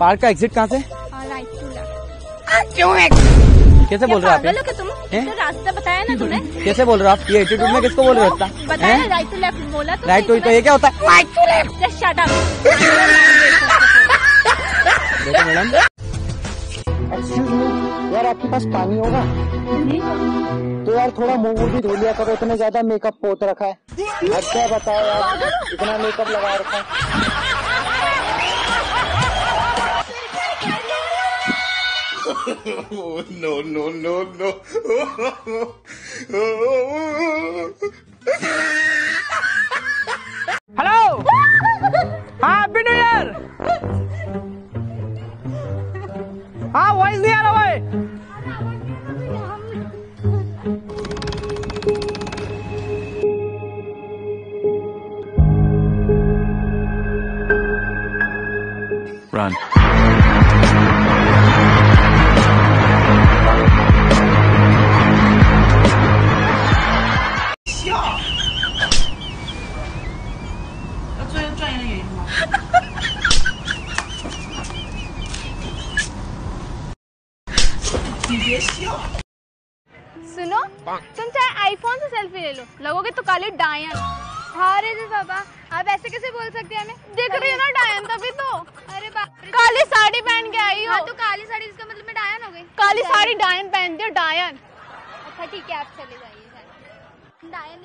Park का exit कहाँ से? Right to left. क्यों कैसे बोल रहे हो आप? तुम रास्ता बताया ना तूने, कैसे बोल रहे हो आप? ये एटीट्यूड में किसको बोल रहे हो? बताया राइट टू लेफ्ट बोला। राइट टू तो ये क्या होता है? Right to left. Just shut up. Madam excuse me यार, आपके पास पानी होगा? तो यार थोड़ा मुंह भी धो लिया करो, इतना ज्यादा मेकअप पोत रखा है। अब क्या बताओ यार, इतना मेकअप लगा रखा है। No no no no. Hello, हाँ बिनु यार, हाँ वॉइस नहीं आ रहा भाई। Run. सुनो, तुम चाहे आईफोन से सेल्फी ले लो, लगोगे तो काले डायन। अरे बाबा आप ऐसे कैसे बोल सकते हैं? हमें देख रही हो ना डायन, तभी तो। अरे बाप रे, काली साड़ी पहन के आई हो। हाँ तो काली साड़ी, इसका मतलब मैं डायन हो गई। काली साड़ी डायन पहनती हो, डायन। अच्छा ठीक है, आप चले जाइए। डायन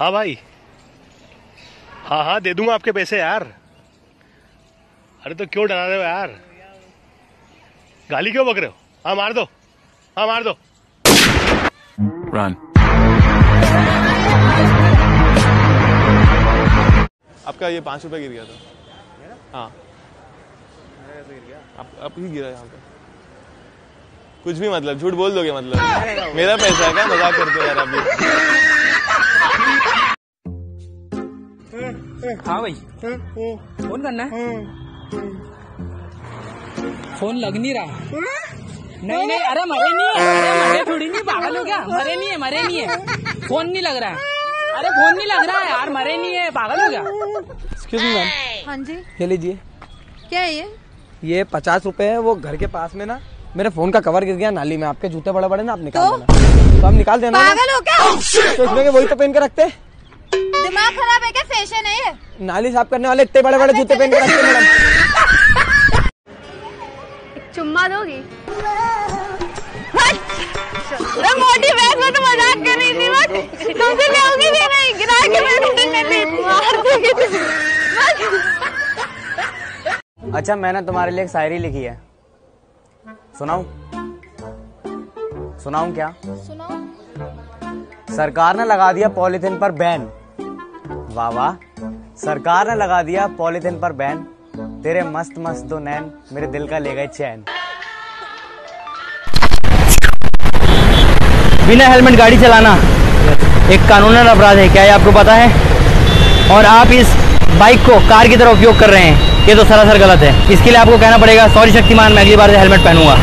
हाँ भाई, हाँ हाँ दे दूंगा आपके पैसे यार। अरे तो क्यों डरा रहे हो यार, गाली क्यों बक रहे हो? हाँ मार दो, हाँ मार दो। Run. आपका ये 5 रुपया गिर गया था। हाँ कैसे गिर गया? आप ही गिरा यहाँ पे। कुछ भी मतलब झूठ बोल दोगे, मतलब मेरा पैसा है क्या? मजाक करते हो यार अभी। हाँ भाई फोन करना है? फोन लग नहीं रहा। नहीं नहीं, अरे मरे नहीं है, अरे मरे थोड़ी नहीं, पागल हो गया। मरे नहीं है, मरे नहीं है, फोन नहीं लग रहा है। अरे फोन नहीं लग रहा है यार, मरे नहीं है, पागल हो गया। Excuse me ma'am. हाँ जी ये लीजिए। क्या है ये? 50 रुपए है। वो घर के पास में ना मेरे फोन का कवर गिर गया नाली में। आपके जूते बड़े बड़े ना, आप निकाल देना। तो हम निकाल देना। पागल हो क्या? तो इसमें वही तो पहन के रखते। दिमाग खराब है क्या? फैशन है ये, नाली साफ करने वाले इतने बड़े बड़े जूते पहन के रखते। मैडम चुम्मा दोगी? मोटिवेट में तो मजाक कर रही थी, बस तुमसे लेगी नहीं, नहीं गिरा के मेरे मार दूंगी बस। अच्छा मैंने तुम्हारे लिए एक शायरी लिखी है, सुनाऊं? सुनाऊं क्या? सुनाओ। सरकार ने लगा दिया पॉलिथिन पर बैन, वाह वाह। सरकार ने लगा दिया पॉलिथिन पर बैन, तेरे मस्त मस्त दो नैन मेरे दिल का ले गए चैन। बिना हेलमेट गाड़ी चलाना एक कानूनन अपराध है, क्या ये आपको पता है? और आप इस बाइक को कार की तरह उपयोग कर रहे हैं, ये तो सरासर गलत है। इसके लिए आपको कहना पड़ेगा सॉरी शक्तिमान, मैं अगली बार से हेलमेट पहनूंगा।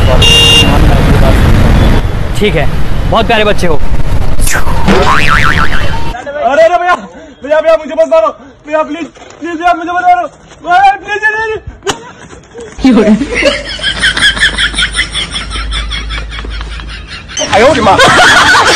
ठीक है, बहुत प्यारे बच्चे हो। अरे अरे भैया भैया भैया मुझे बचा लो भैया, प्लीज प्लीज भैया मुझे बचा लो। 哎呦我的妈！